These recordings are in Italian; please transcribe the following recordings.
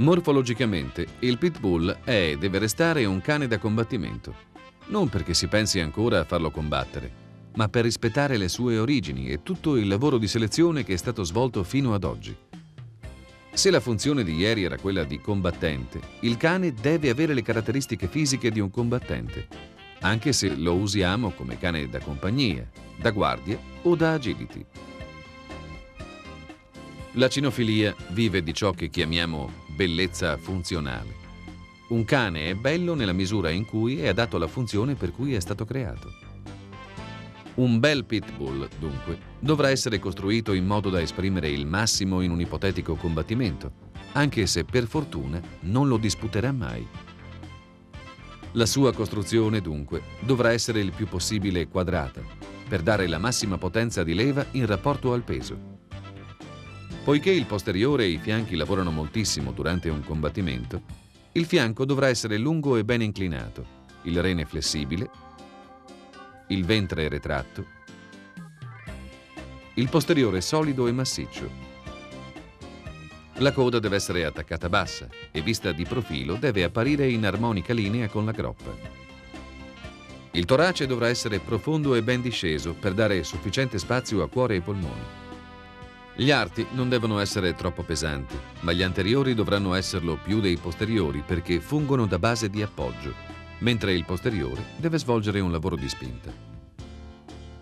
Morfologicamente, il pitbull è e deve restare un cane da combattimento, non perché si pensi ancora a farlo combattere, ma per rispettare le sue origini e tutto il lavoro di selezione che è stato svolto fino ad oggi. Se la funzione di ieri era quella di combattente, il cane deve avere le caratteristiche fisiche di un combattente, anche se lo usiamo come cane da compagnia, da guardia o da agility. La cinofilia vive di ciò che chiamiamo bellezza funzionale. Un cane è bello nella misura in cui è adatto alla funzione per cui è stato creato. Un bel pitbull, dunque, dovrà essere costruito in modo da esprimere il massimo in un ipotetico combattimento, anche se per fortuna non lo disputerà mai. La sua costruzione, dunque, dovrà essere il più possibile quadrata, per dare la massima potenza di leva in rapporto al peso. Poiché il posteriore e i fianchi lavorano moltissimo durante un combattimento, il fianco dovrà essere lungo e ben inclinato, il rene flessibile, il ventre retratto, il posteriore solido e massiccio. La coda deve essere attaccata bassa e, vista di profilo, deve apparire in armonica linea con la groppa. Il torace dovrà essere profondo e ben disceso per dare sufficiente spazio a cuore e polmoni. Gli arti non devono essere troppo pesanti, ma gli anteriori dovranno esserlo più dei posteriori perché fungono da base di appoggio, mentre il posteriore deve svolgere un lavoro di spinta.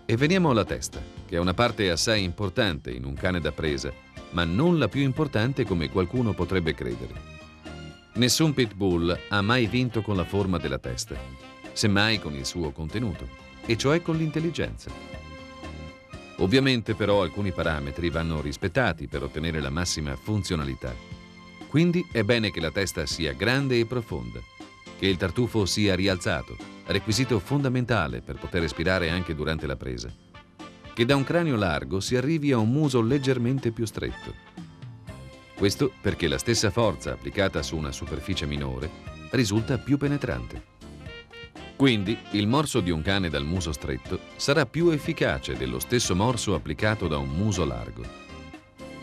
E veniamo alla testa, che è una parte assai importante in un cane da presa, ma non la più importante come qualcuno potrebbe credere. Nessun pitbull ha mai vinto con la forma della testa, semmai con il suo contenuto, e cioè con l'intelligenza. Ovviamente però alcuni parametri vanno rispettati per ottenere la massima funzionalità. Quindi è bene che la testa sia grande e profonda, che il tartufo sia rialzato, requisito fondamentale per poter respirare anche durante la presa, che da un cranio largo si arrivi a un muso leggermente più stretto. Questo perché la stessa forza applicata su una superficie minore risulta più penetrante. Quindi il morso di un cane dal muso stretto sarà più efficace dello stesso morso applicato da un muso largo.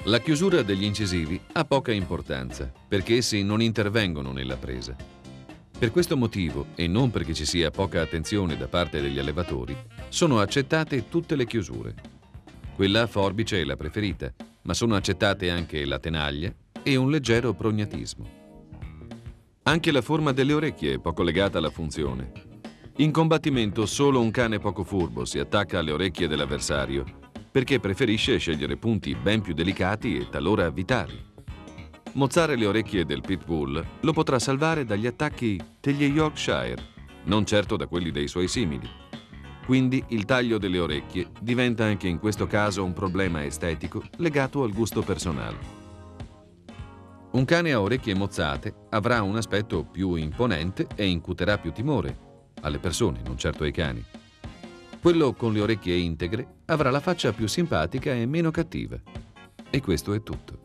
La chiusura degli incisivi ha poca importanza perché essi non intervengono nella presa. Per questo motivo, e non perché ci sia poca attenzione da parte degli allevatori, sono accettate tutte le chiusure. Quella a forbice è la preferita, ma sono accettate anche la tenaglia e un leggero prognatismo. Anche la forma delle orecchie è poco legata alla funzione. In combattimento solo un cane poco furbo si attacca alle orecchie dell'avversario perché preferisce scegliere punti ben più delicati e talora vitali. Mozzare le orecchie del pitbull lo potrà salvare dagli attacchi degli Yorkshire, non certo da quelli dei suoi simili. Quindi il taglio delle orecchie diventa anche in questo caso un problema estetico legato al gusto personale. Un cane a orecchie mozzate avrà un aspetto più imponente e incuterà più timore alle persone, non certo ai cani. Quello con le orecchie integre avrà la faccia più simpatica e meno cattiva. E questo è tutto.